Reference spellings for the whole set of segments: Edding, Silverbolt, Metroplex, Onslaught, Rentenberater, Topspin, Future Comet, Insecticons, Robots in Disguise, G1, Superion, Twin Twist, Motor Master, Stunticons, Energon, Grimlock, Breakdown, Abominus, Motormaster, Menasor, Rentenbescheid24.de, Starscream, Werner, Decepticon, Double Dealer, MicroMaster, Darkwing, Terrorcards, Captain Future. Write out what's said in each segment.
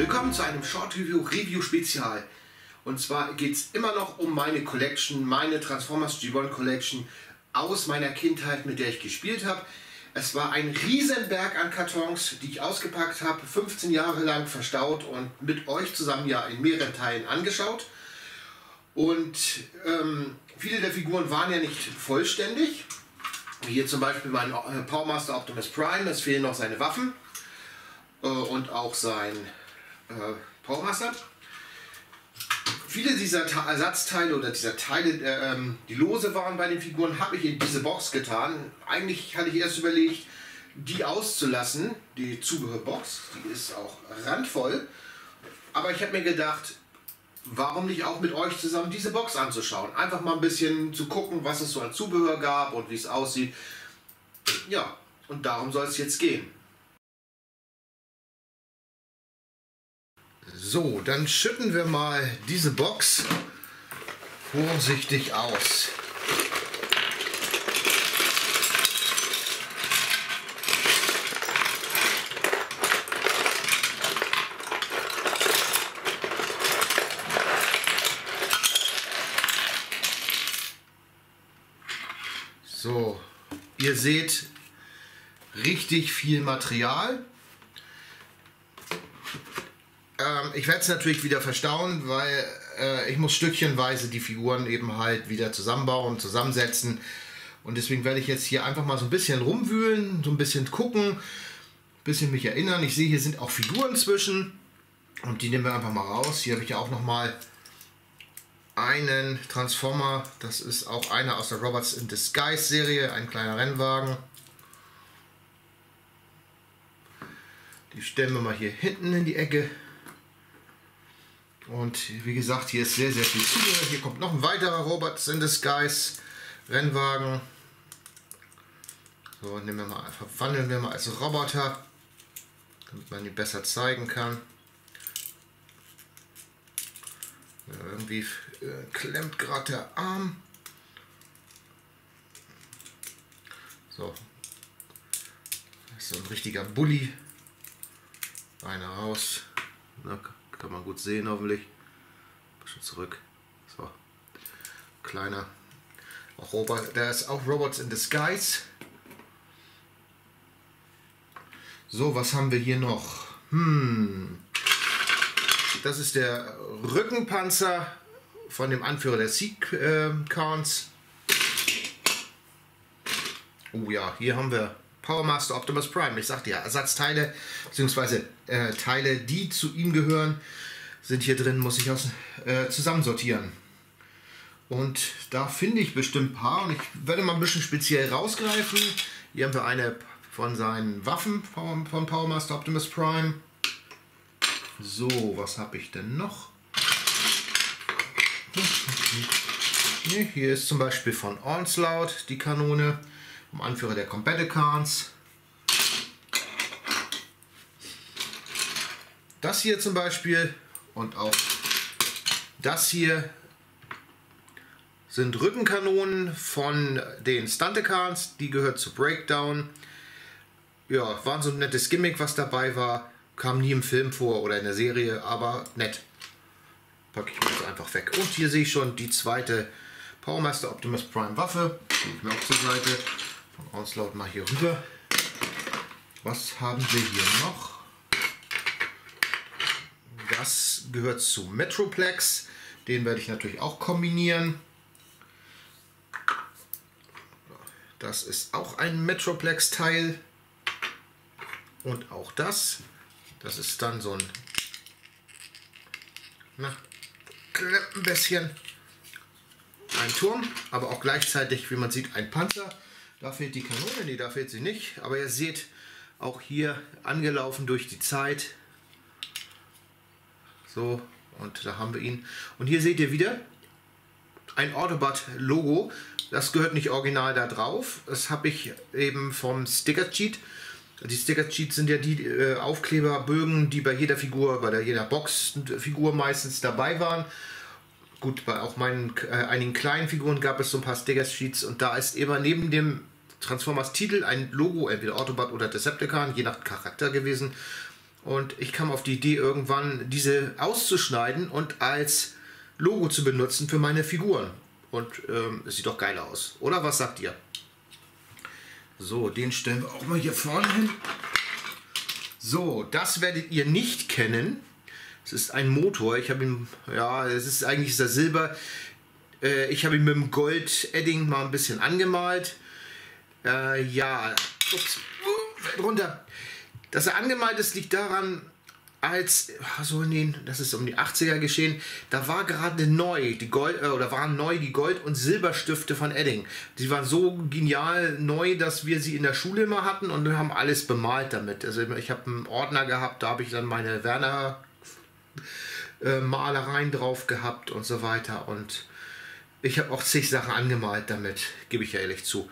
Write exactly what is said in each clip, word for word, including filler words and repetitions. Willkommen zu einem Short Review Review Spezial. Und zwar geht es immer noch um meine Collection, meine Transformers G eins Collection aus meiner Kindheit, mit der ich gespielt habe. Es war ein Riesenberg an Kartons, die ich ausgepackt habe, fünfzehn Jahre lang verstaut und mit euch zusammen ja in mehreren Teilen angeschaut. Und ähm, viele der Figuren waren ja nicht vollständig. Hier zum Beispiel mein Powermaster Optimus Prime, es fehlen noch seine Waffen äh, und auch sein äh, Powermaster. Viele dieser Ta Ersatzteile oder dieser Teile, äh, die lose waren bei den Figuren, habe ich in diese Box getan. Eigentlich hatte ich erst überlegt, die auszulassen, die Zubehörbox, die ist auch randvoll. Aber ich habe mir gedacht, warum nicht auch mit euch zusammen diese Box anzuschauen? Einfach mal ein bisschen zu gucken, was es so an Zubehör gab und wie es aussieht. Ja, und darum soll es jetzt gehen. So, dann schütten wir mal diese Box vorsichtig aus. So, ihr seht richtig viel Material. Ähm, ich werde es natürlich wieder verstauen, weil äh, ich muss stückchenweise die Figuren eben halt wieder zusammenbauen, zusammensetzen. Und deswegen werde ich jetzt hier einfach mal so ein bisschen rumwühlen, so ein bisschen gucken, ein bisschen mich erinnern. Ich sehe, hier sind auch Figuren zwischen und die nehmen wir einfach mal raus. Hier habe ich ja auch nochmal einen Transformer, das ist auch einer aus der Robots in Disguise Serie, ein kleiner Rennwagen. Die stellen wir mal hier hinten in die Ecke. Und wie gesagt, hier ist sehr, sehr viel Zubehör. Hier kommt noch ein weiterer Robots in Disguise Rennwagen. So, nehmen wir mal, verwandeln wir mal als Roboter, damit man die besser zeigen kann. Irgendwie klemmt gerade der Arm. So. Das ist so ein richtiger Bulli. Einer raus. Na, kann man gut sehen hoffentlich. Ein bisschen zurück. So. Kleiner. Auch Robert, der ist auch Robots in Disguise. So, was haben wir hier noch? Hm. Das ist der Rückenpanzer von dem Anführer der Decepticons. Oh ja, hier haben wir Powermaster Optimus Prime. Ich sagte ja, Ersatzteile bzw. Äh, Teile, die zu ihm gehören, sind hier drin, muss ich aus, äh, zusammensortieren. Und da finde ich bestimmt ein paar und ich werde mal ein bisschen speziell rausgreifen. Hier haben wir eine von seinen Waffen von, von Powermaster Optimus Prime. So, was habe ich denn noch? Hier ist zum Beispiel von Onslaught die Kanone, vom Anführer der Combaticons. Das hier zum Beispiel und auch das hier sind Rückenkanonen von den Stunticons. Die gehört zu Breakdown. Ja, war so ein nettes Gimmick, was dabei war. Kam nie im Film vor oder in der Serie, aber nett. Packe ich mir jetzt einfach weg. Und hier sehe ich schon die zweite Powermaster Optimus Prime Waffe. Gehe ich mir auch zur Seite. Von Onslaught mal hier rüber. Was haben wir hier noch? Das gehört zu Metroplex. Den werde ich natürlich auch kombinieren. Das ist auch ein Metroplex-Teil. Und auch das. Das ist dann so ein na, ein bisschen ein Turm, aber auch gleichzeitig, wie man sieht, ein Panzer. Da fehlt die Kanone, nee, da fehlt sie nicht. Aber ihr seht, auch hier angelaufen durch die Zeit. So, und da haben wir ihn. Und hier seht ihr wieder ein Autobot-Logo. Das gehört nicht original da drauf. Das habe ich eben vom Sticker-Sheet. Die Sticker-Sheets sind ja die äh, Aufkleberbögen, die bei jeder Figur, bei der, jeder Box-Figur meistens dabei waren. Gut, bei auch meinen äh, einigen kleinen Figuren gab es so ein paar Sticker-Sheets und da ist immer neben dem Transformers-Titel ein Logo, entweder Autobot oder Decepticon, je nach Charakter gewesen. Und ich kam auf die Idee, irgendwann diese auszuschneiden und als Logo zu benutzen für meine Figuren. Und ähm, es sieht doch geil aus. Oder was sagt ihr? So, den stellen wir auch mal hier vorne hin. So, das werdet ihr nicht kennen. Es ist ein Motor. Ich habe ihn, ja, es ist eigentlich dieser Silber. Äh, ich habe ihn mit dem Gold Edding mal ein bisschen angemalt. Äh, ja, ups, uh, runter. Dass er angemalt ist, liegt daran, als, so in den, das ist um die achtziger geschehen, da war gerade neu, die Gold, äh, oder waren neu die Gold- und Silberstifte von Edding. Die waren so genial neu, dass wir sie in der Schule immer hatten und wir haben alles bemalt damit. Also ich habe einen Ordner gehabt, da habe ich dann meine Werner äh, Malereien drauf gehabt und so weiter. Und ich habe auch zig Sachen angemalt damit, gebe ich ja ehrlich zu.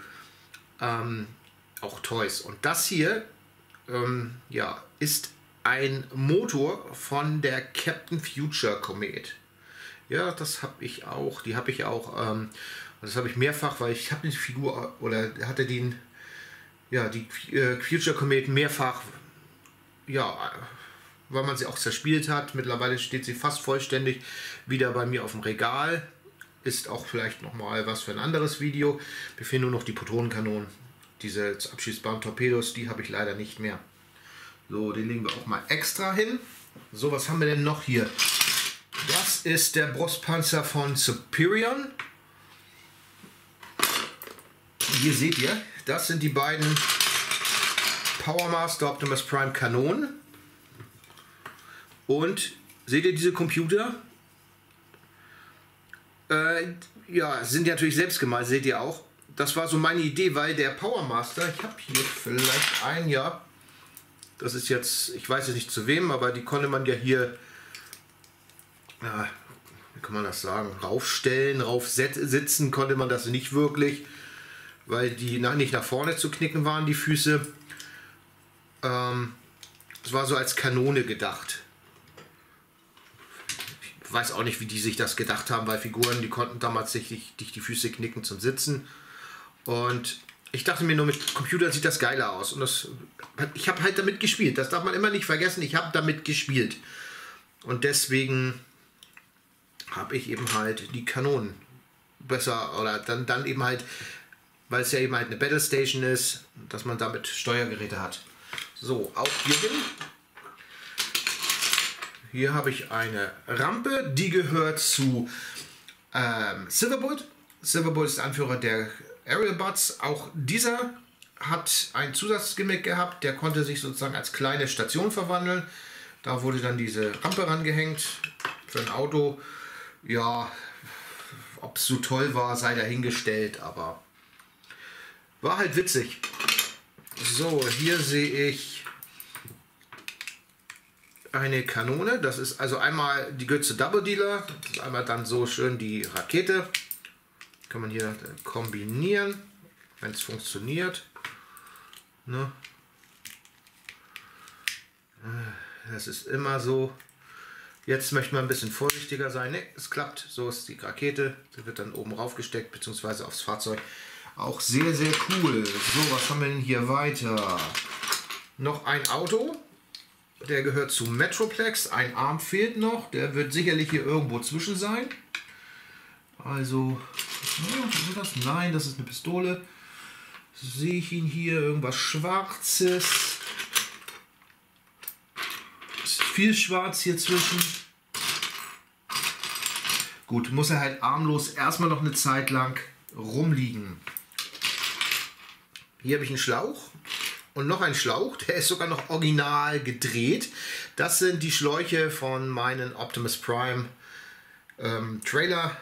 Ähm, auch Toys. Und das hier, ähm, ja, ist ein Motor von der Captain Future Comet. Ja, das habe ich auch. Die habe ich auch. Ähm, das habe ich mehrfach, weil ich habe die Figur oder hatte den, ja, die äh, Future Comet mehrfach. Ja, weil man sie auch zerspielt hat. Mittlerweile steht sie fast vollständig wieder bei mir auf dem Regal. Ist auch vielleicht noch mal was für ein anderes Video. Mir fehlen nur noch die Protonenkanonen. Diese abschießbaren Torpedos, die habe ich leider nicht mehr. So, den legen wir auch mal extra hin. So, was haben wir denn noch hier? Das ist der Brustpanzer von Superion. Hier seht ihr, das sind die beiden Powermaster Optimus Prime Kanonen. Und seht ihr diese Computer? Äh, ja, sind ja natürlich selbst gemalt, seht ihr auch. Das war so meine Idee, weil der Powermaster, ich habe hier vielleicht ein Jahr, das ist jetzt, ich weiß jetzt nicht zu wem, aber die konnte man ja hier, äh, wie kann man das sagen, raufstellen, raufsitzen konnte man das nicht wirklich, weil die nach, nicht nach vorne zu knicken waren, die Füße. Ähm, das war so als Kanone gedacht. Ich weiß auch nicht, wie die sich das gedacht haben, weil Figuren, die konnten damals nicht, nicht die Füße knicken zum Sitzen. Und ich dachte mir nur, mit Computer sieht das geiler aus. Und das, ich habe halt damit gespielt. Das darf man immer nicht vergessen. Ich habe damit gespielt. Und deswegen habe ich eben halt die Kanonen besser. Oder dann, dann eben halt, weil es ja eben halt eine Battle Station ist, dass man damit Steuergeräte hat. So, auch hier hin. Hier habe ich eine Rampe. Die gehört zu ähm, Silverbolt. Silverbolt ist Anführer der Aerialbots, auch dieser hat ein Zusatzgimmick gehabt, der konnte sich sozusagen als kleine Station verwandeln. Da wurde dann diese Rampe rangehängt für ein Auto. Ja, ob es so toll war, sei dahingestellt, aber war halt witzig. So, hier sehe ich eine Kanone. Das ist also einmal die Götze Double Dealer, das ist einmal dann so schön die Rakete. Kann man hier kombinieren, wenn es funktioniert. Ne? Das ist immer so. Jetzt möchte man ein bisschen vorsichtiger sein. Ne, es klappt. So ist die Rakete. Die wird dann oben raufgesteckt, beziehungsweise aufs Fahrzeug. Auch sehr, sehr cool. So, was haben wir denn hier weiter? Noch ein Auto. Der gehört zu Metroplex. Ein Arm fehlt noch. Der wird sicherlich hier irgendwo zwischen sein. Also, das? Nein, das ist eine Pistole. Sehe ich ihn hier, irgendwas Schwarzes. Ist viel Schwarz hier zwischen. Gut, muss er halt armlos erstmal noch eine Zeit lang rumliegen. Hier habe ich einen Schlauch und noch einen Schlauch. Der ist sogar noch original gedreht. Das sind die Schläuche von meinen Optimus Prime ähm, Trailer.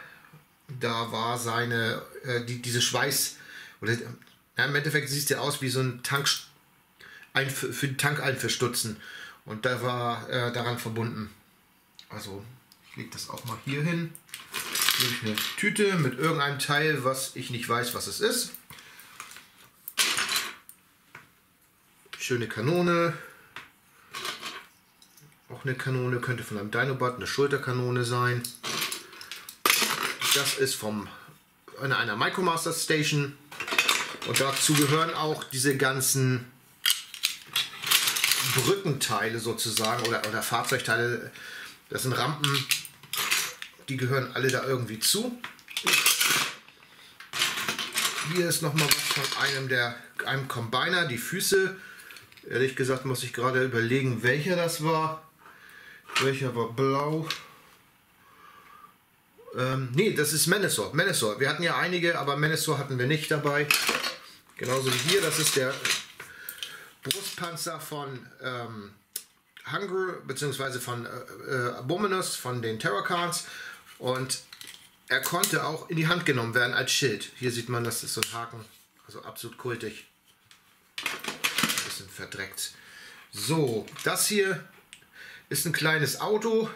Da war seine, äh, die, diese Schweiß, oder ja, im Endeffekt siehst du aus wie so ein Tank, ein, für den Tank einverstutzen. Und da war äh, daran verbunden. Also, ich lege das auch mal hier hin. Hier habe ich eine Tüte mit irgendeinem Teil, was ich nicht weiß, was es ist. Schöne Kanone. Auch eine Kanone, könnte von einem Dinobot eine Schulterkanone sein. Das ist von einer MicroMaster Station und dazu gehören auch diese ganzen Brückenteile sozusagen oder, oder Fahrzeugteile. Das sind Rampen, die gehören alle da irgendwie zu. Hier ist nochmal was von einem, der, einem Combiner, die Füße. Ehrlich gesagt muss ich gerade überlegen, welcher das war. Welcher war blau? Ähm, nee, das ist Menasor. Menasor. Wir hatten ja einige, aber Menasor hatten wir nicht dabei. Genauso wie hier, das ist der Brustpanzer von ähm, Hunger, beziehungsweise von äh, Abominus, von den Terrorcards. Und er konnte auch in die Hand genommen werden als Schild. Hier sieht man, das ist so ein Haken. Also absolut kultig. Ein bisschen verdreckt. So, das hier ist ein kleines Auto.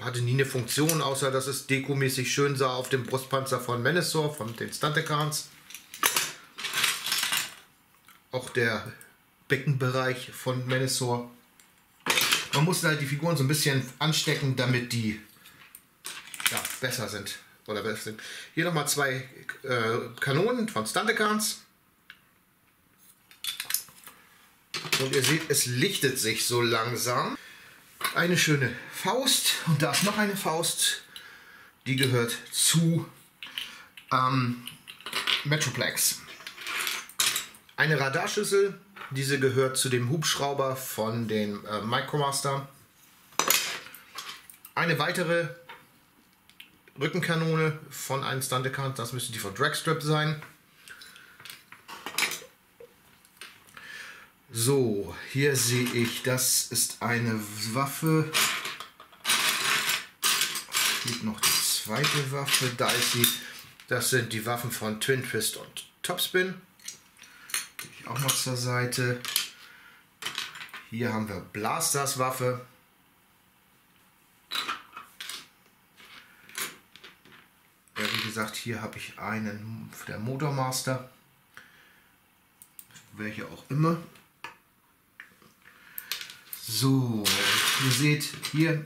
Hatte nie eine Funktion, außer dass es dekomäßig schön sah auf dem Brustpanzer von Menasor, von den Stunticons. Auch der Beckenbereich von Menasor. Man musste halt die Figuren so ein bisschen anstecken, damit die ja, besser sind. Oder besser sind. Hier nochmal zwei äh, Kanonen von Stunticons. Und ihr seht, es lichtet sich so langsam. Eine schöne Faust. Und da ist noch eine Faust. Die gehört zu ähm, Metroplex. Eine Radarschüssel. Diese gehört zu dem Hubschrauber von den äh, MicroMaster. Eine weitere Rückenkanone von einem Stunticon. Das müsste die von Dragstrip sein. So, hier sehe ich, das ist eine Waffe. Hier liegt noch die zweite Waffe. Da ist sie. Das sind die Waffen von Twin Twist und Topspin. Ich auch noch zur Seite. Hier haben wir Blasters Waffe. Ja, wie gesagt, hier habe ich einen der Motor Master. Welche auch immer. So, ihr seht hier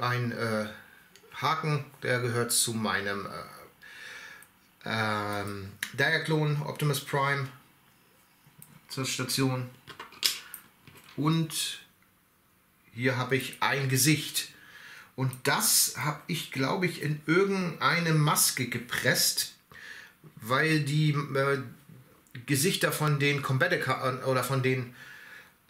ein äh, Haken, der gehört zu meinem äh, äh, Diaclone Optimus Prime zur Station. Und hier habe ich ein Gesicht. Und das habe ich, glaube ich, in irgendeine Maske gepresst, weil die äh, Gesichter von den Combaticons oder von den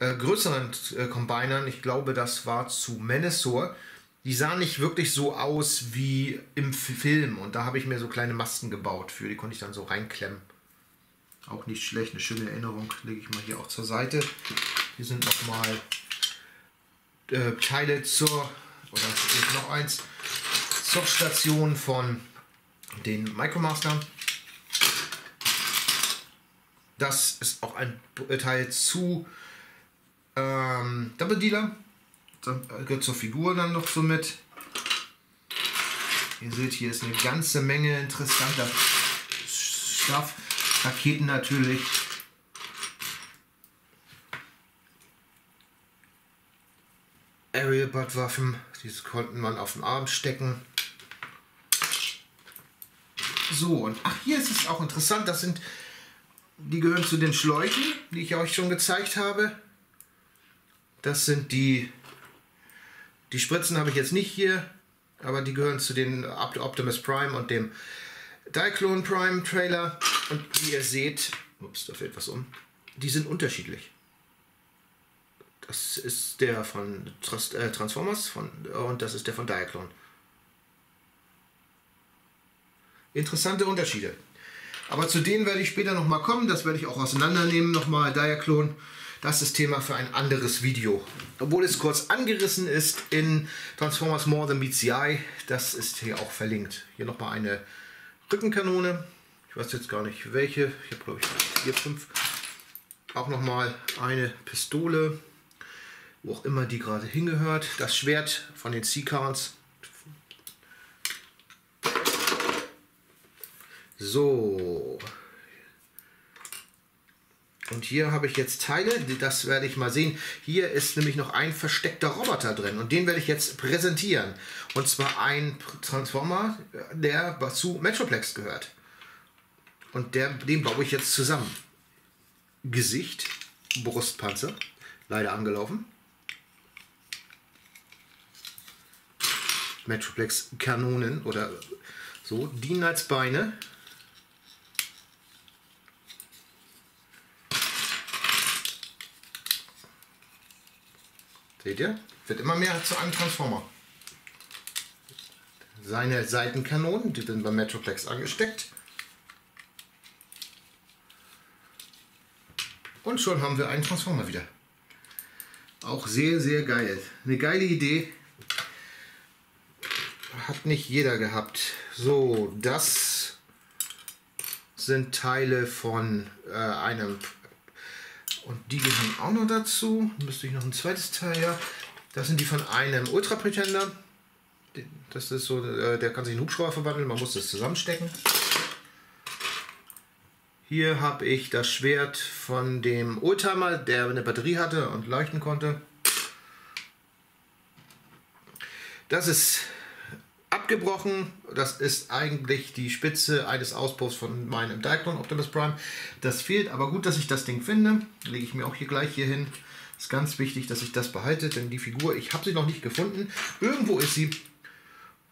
Äh, größeren äh, Combinern, ich glaube das war zu Menasor, die sahen nicht wirklich so aus wie im Film und da habe ich mir so kleine Masken gebaut für, die konnte ich dann so reinklemmen. Auch nicht schlecht, eine schöne Erinnerung, lege ich mal hier auch zur Seite. Hier sind nochmal äh, Teile zur, oder ist noch eins, zur Station von den MicroMaster. Das ist auch ein Teil zu Ähm, Double Dealer, dann gehört zur Figur dann noch so mit. Ihr seht, hier ist eine ganze Menge interessanter Stuff. Raketen natürlich. Aerialbot-Waffen, diese konnten man auf den Arm stecken. So, und ach, hier ist es auch interessant, das sind, die gehören zu den Schläuchen, die ich euch schon gezeigt habe. Das sind die, die Spritzen habe ich jetzt nicht hier, aber die gehören zu den Optimus Prime und dem Diaclone Prime Trailer. Und wie ihr seht, ups, da fällt was um, die sind unterschiedlich. Das ist der von Transformers von, und das ist der von Diaclone. Interessante Unterschiede. Aber zu denen werde ich später nochmal kommen, das werde ich auch auseinandernehmen, nochmal Diaclone. Das ist Thema für ein anderes Video. Obwohl es kurz angerissen ist in Transformers More Than Meets the Eye. Das ist hier auch verlinkt. Hier nochmal eine Rückenkanone. Ich weiß jetzt gar nicht welche. Ich habe glaube ich vier, fünf. Auch nochmal eine Pistole. Wo auch immer die gerade hingehört. Das Schwert von den Seacards. So. Und hier habe ich jetzt Teile, das werde ich mal sehen. Hier ist nämlich noch ein versteckter Roboter drin und den werde ich jetzt präsentieren. Und zwar ein Transformer, der zu Metroplex gehört. Und der, den baue ich jetzt zusammen. Gesicht, Brustpanzer. Leider angelaufen. Metroplex Kanonen oder so, dienen als Beine. Seht ihr? Wird immer mehr zu einem Transformer. Seine Seitenkanonen, die sind beim Metroplex angesteckt. Und schon haben wir einen Transformer wieder. Auch sehr, sehr geil. Eine geile Idee. Hat nicht jeder gehabt. So, das sind Teile von äh, einem... Und die gehören auch noch dazu. Müsste ich noch ein zweites Teil her. Das sind die von einem Ultra Pretender. Das ist so, äh, der kann sich in Hubschrauber verwandeln. Man muss das zusammenstecken. Hier habe ich das Schwert von dem Oldtimer, der eine Batterie hatte und leuchten konnte. Das ist abgebrochen. Das ist eigentlich die Spitze eines Auspuffs von meinem Diaclone Optimus Prime. Das fehlt, aber gut, dass ich das Ding finde. Lege ich mir auch hier gleich hier hin. Ist ganz wichtig, dass ich das behalte, denn die Figur, ich habe sie noch nicht gefunden. Irgendwo ist sie.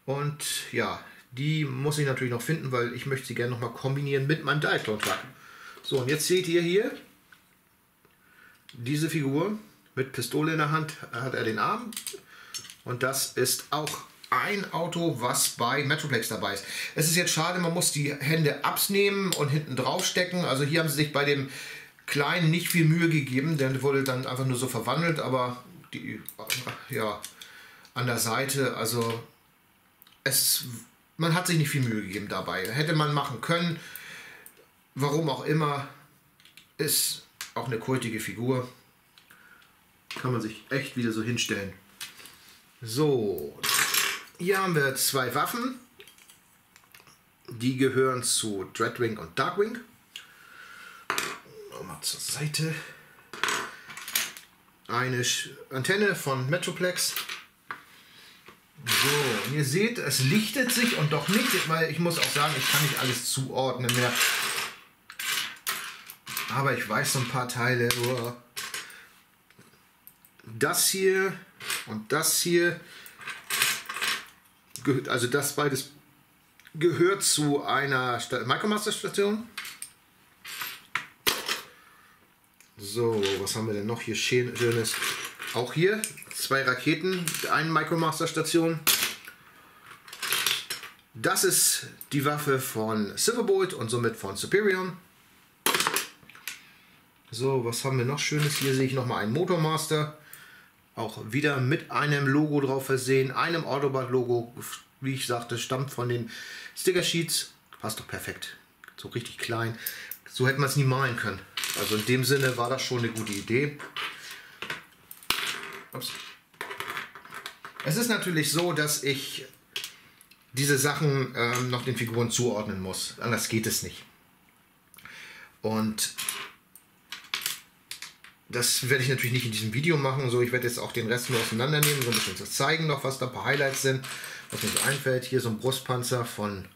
Und ja, die muss ich natürlich noch finden, weil ich möchte sie gerne nochmal kombinieren mit meinem Diaclone-Truck. So, und jetzt seht ihr hier diese Figur mit Pistole in der Hand, hat er den Arm. Und das ist auch ein Auto, was bei Metroplex dabei ist. Es ist jetzt schade, man muss die Hände abnehmen und hinten drauf stecken. Also hier haben sie sich bei dem Kleinen nicht viel Mühe gegeben, denn wurde dann einfach nur so verwandelt, aber die, ja, an der Seite, also es, man hat sich nicht viel Mühe gegeben dabei. Hätte man machen können, warum auch immer, ist auch eine kultige Figur. Kann man sich echt wieder so hinstellen. So, hier haben wir zwei Waffen, die gehören zu Dreadwing und Darkwing. Mal zur Seite. Eine Antenne von Metroplex. So, und ihr seht, es lichtet sich und doch nicht, weil ich muss auch sagen, ich kann nicht alles zuordnen mehr. Aber ich weiß so ein paar Teile. Das hier und das hier. Also das beides gehört zu einer MicroMaster Station. So, was haben wir denn noch hier Schönes? Auch hier zwei Raketen, eine MicroMaster Station. Das ist die Waffe von Silverbolt und somit von Superion. So, was haben wir noch Schönes? Hier sehe ich nochmal einen Motor Master. Auch wieder mit einem Logo drauf versehen, einem Autobot-Logo, wie ich sagte, stammt von den Sticker-Sheets. Passt doch perfekt. So richtig klein. So hätte man es nie malen können. Also in dem Sinne war das schon eine gute Idee. Ups. Es ist natürlich so, dass ich diese Sachen ähm, noch den Figuren zuordnen muss. Anders geht es nicht. Und das werde ich natürlich nicht in diesem Video machen. So, ich werde jetzt auch den Rest nur auseinandernehmen, so ein bisschen zu zeigen noch, was da ein paar Highlights sind, was mir so einfällt. Hier so ein Brustpanzer von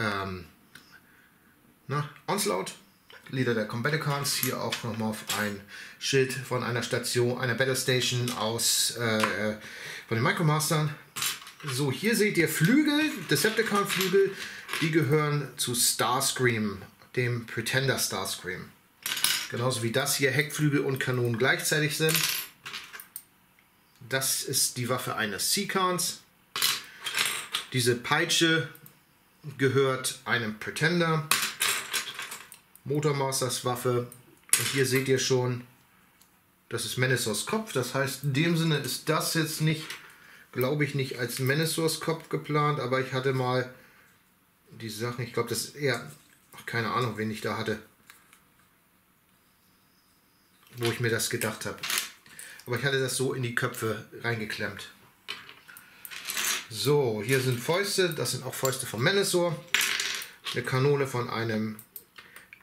ähm, na, Onslaught, Leader der Combaticons. Hier auch nochmal auf ein Schild von einer Station, einer Battle Station aus äh, von den MicroMastern. So, hier seht ihr Flügel, Decepticon-Flügel. Die gehören zu Starscream, dem Pretender Starscream. Genauso wie das hier Heckflügel und Kanonen gleichzeitig sind. Das ist die Waffe eines Seacons. Diese Peitsche gehört einem Pretender. Motormasters Waffe. Und hier seht ihr schon, das ist Menasors Kopf. Das heißt, in dem Sinne ist das jetzt nicht, glaube ich, nicht als Menasors Kopf geplant. Aber ich hatte mal die Sachen, ich glaube, das ist eher, ach, keine Ahnung, wen ich da hatte, wo ich mir das gedacht habe. Aber ich hatte das so in die Köpfe reingeklemmt. So, hier sind Fäuste. Das sind auch Fäuste von Menasor. Eine Kanone von einem,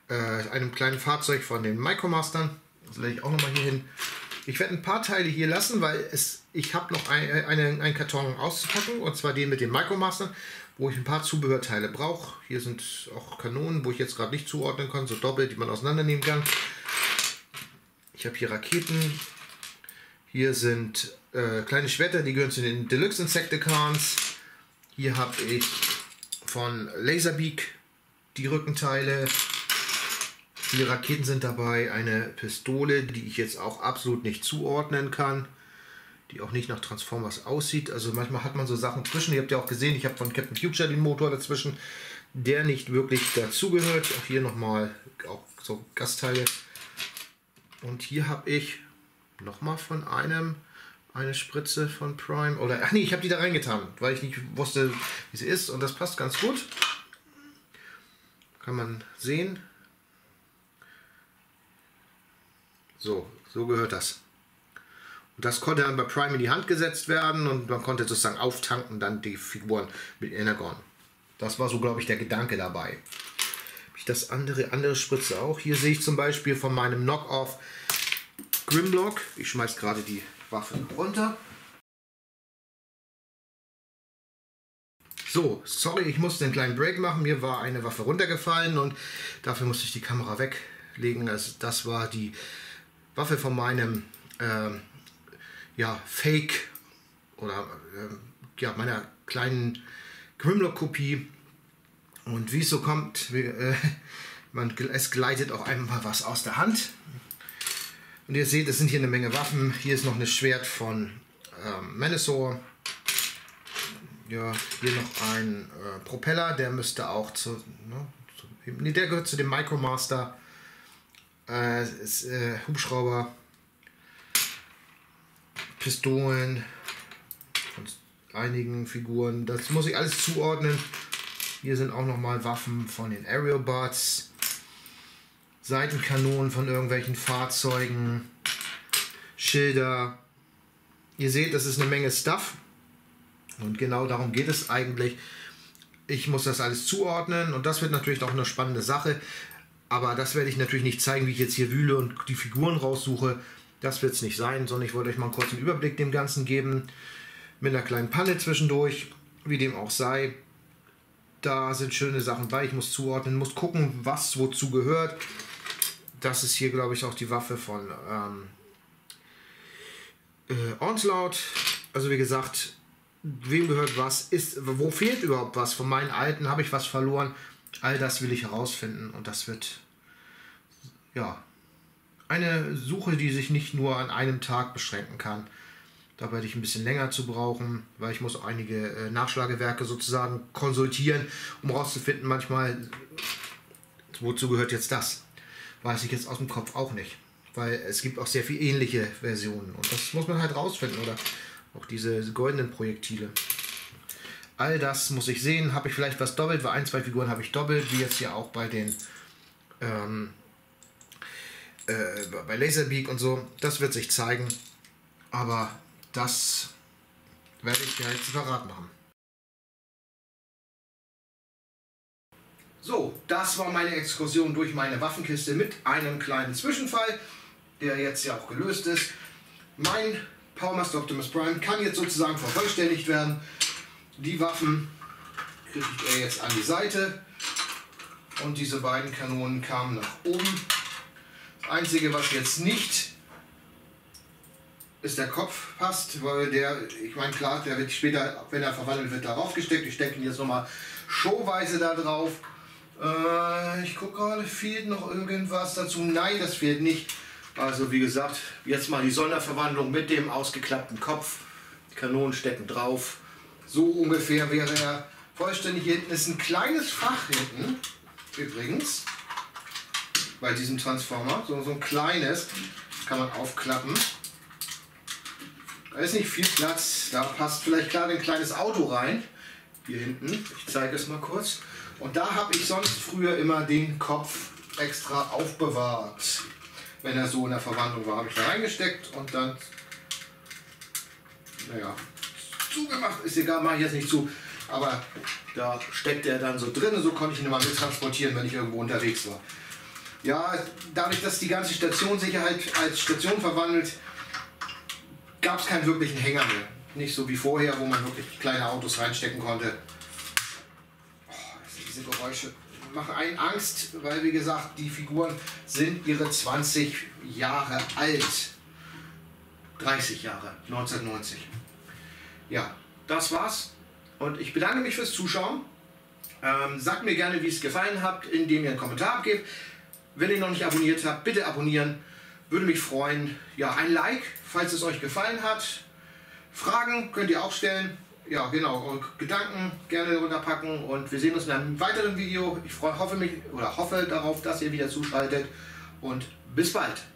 äh, einem kleinen Fahrzeug von den MicroMastern. Das lege ich auch nochmal hier hin. Ich werde ein paar Teile hier lassen, weil es, ich habe noch ein, eine, einen Karton auszupacken. Und zwar den mit den MicroMastern, wo ich ein paar Zubehörteile brauche. Hier sind auch Kanonen, wo ich jetzt gerade nicht zuordnen kann. So doppelt, die man auseinandernehmen kann. Ich habe hier Raketen. Hier sind äh, kleine Schwerter, die gehören zu den Deluxe Insecticons. Hier habe ich von Laserbeak die Rückenteile. Die Raketen sind dabei, eine Pistole, die ich jetzt auch absolut nicht zuordnen kann, die auch nicht nach Transformers aussieht. Also manchmal hat man so Sachen zwischen. Ihr habt ja auch gesehen, ich habe von Captain Future den Motor dazwischen, der nicht wirklich dazugehört. Auch hier nochmal auch so Gastteile. Und hier habe ich nochmal von einem eine Spritze von Prime. Oder, ach nee, ich habe die da reingetan, weil ich nicht wusste, wie sie ist. Und das passt ganz gut. Kann man sehen. So, so gehört das. Und das konnte dann bei Prime in die Hand gesetzt werden und man konnte sozusagen auftanken dann die Figuren mit Energon. Das war so, glaube ich, der Gedanke dabei. Habe ich das andere, andere Spritze auch? Hier sehe ich zum Beispiel von meinem Knock-Off Grimlock. Ich schmeiß gerade die Waffe runter. So, sorry, ich musste einen kleinen Break machen. Mir war eine Waffe runtergefallen und dafür musste ich die Kamera weglegen. Also das war die Waffe von meinem ähm, ja, Fake oder ähm, ja, meiner kleinen Grimlock-Kopie. Und wie es so kommt, wie, äh, man, es gleitet auch einmal was aus der Hand. Und ihr seht, es sind hier eine Menge Waffen. Hier ist noch ein Schwert von ähm, Menasor. Ja, hier noch ein äh, Propeller, der müsste auch zu, ne, zu nee, der gehört zu dem MicroMaster. Äh, ist, äh, Hubschrauber, Pistolen und einigen Figuren. Das muss ich alles zuordnen. Hier sind auch nochmal Waffen von den Aerialbots, Seitenkanonen von irgendwelchen Fahrzeugen, Schilder. Ihr seht, das ist eine Menge Stuff. Und genau darum geht es eigentlich. Ich muss das alles zuordnen und das wird natürlich auch eine spannende Sache. Aber das werde ich natürlich nicht zeigen, wie ich jetzt hier wühle und die Figuren raussuche. Das wird es nicht sein, sondern ich wollte euch mal einen kurzen Überblick dem Ganzen geben. Mit einer kleinen Panne zwischendurch, wie dem auch sei. Da sind schöne Sachen bei. Ich muss zuordnen, muss gucken, was wozu gehört. Das ist hier, glaube ich, auch die Waffe von ähm, äh, Onslaught. Also wie gesagt, wem gehört was? Ist, wo fehlt überhaupt was? Von meinen alten habe ich was verloren. All das will ich herausfinden und das wird ja eine Suche, die sich nicht nur an einem Tag beschränken kann. Da werde ich ein bisschen länger zu brauchen, weil ich muss einige äh, Nachschlagewerke sozusagen konsultieren, um herauszufinden manchmal, wozu gehört jetzt das? Weiß ich jetzt aus dem Kopf auch nicht, weil es gibt auch sehr viele ähnliche Versionen und das muss man halt rausfinden, oder auch diese goldenen Projektile. All das muss ich sehen. Habe ich vielleicht was doppelt? Weil ein, zwei Figuren habe ich doppelt, wie jetzt hier auch bei den ähm, äh, bei Laserbeak und so. Das wird sich zeigen. Aber das werde ich ja jetzt verraten haben. So, das war meine Exkursion durch meine Waffenkiste mit einem kleinen Zwischenfall, der jetzt ja auch gelöst ist. Mein Powermaster Optimus Prime kann jetzt sozusagen vervollständigt werden. Die Waffen kriegt er jetzt an die Seite und diese beiden Kanonen kamen nach oben. Das Einzige, was jetzt nicht ist, der Kopf passt, weil der, ich meine klar, der wird später, wenn er verwandelt wird, darauf gesteckt. Ich stecke ihn jetzt nochmal showweise da drauf. Äh, ich gucke gerade, fehlt noch irgendwas dazu? Nein, das fehlt nicht. Also wie gesagt, jetzt mal die Sonderverwandlung mit dem ausgeklappten Kopf. Die Kanonen stecken drauf. So ungefähr wäre er vollständig. Hier hinten ist ein kleines Fach hinten, übrigens, bei diesem Transformer. So, so ein kleines kann man aufklappen. Da ist nicht viel Platz, da passt vielleicht gerade ein kleines Auto rein. Hier hinten, ich zeige es mal kurz. Und da habe ich sonst früher immer den Kopf extra aufbewahrt. Wenn er so in der Verwandlung war, habe ich da reingesteckt und dann, naja, zugemacht, ist egal, mache ich jetzt nicht zu, aber da steckt er dann so drin und so konnte ich ihn immer mit transportieren, wenn ich irgendwo unterwegs war. Ja, dadurch, dass die ganze Stationssicherheit als Station verwandelt, gab es keinen wirklichen Hänger mehr. Nicht so wie vorher, wo man wirklich kleine Autos reinstecken konnte. Oh, diese Geräusche mache einen Angst, weil wie gesagt, die Figuren sind ihre zwanzig Jahre alt. dreißig Jahre, neunzehnhundertneunzig. Ja, das war's. Und ich bedanke mich fürs Zuschauen. Ähm, sagt mir gerne, wie es gefallen habt, indem ihr einen Kommentar abgebt. Wenn ihr noch nicht abonniert habt, bitte abonnieren. Würde mich freuen. Ja, ein Like, falls es euch gefallen hat. Fragen könnt ihr auch stellen. Ja, genau. Eure Gedanken gerne runterpacken. Und wir sehen uns in einem weiteren Video. Ich freue, hoffe mich oder hoffe darauf, dass ihr wieder zuschaltet. Und bis bald.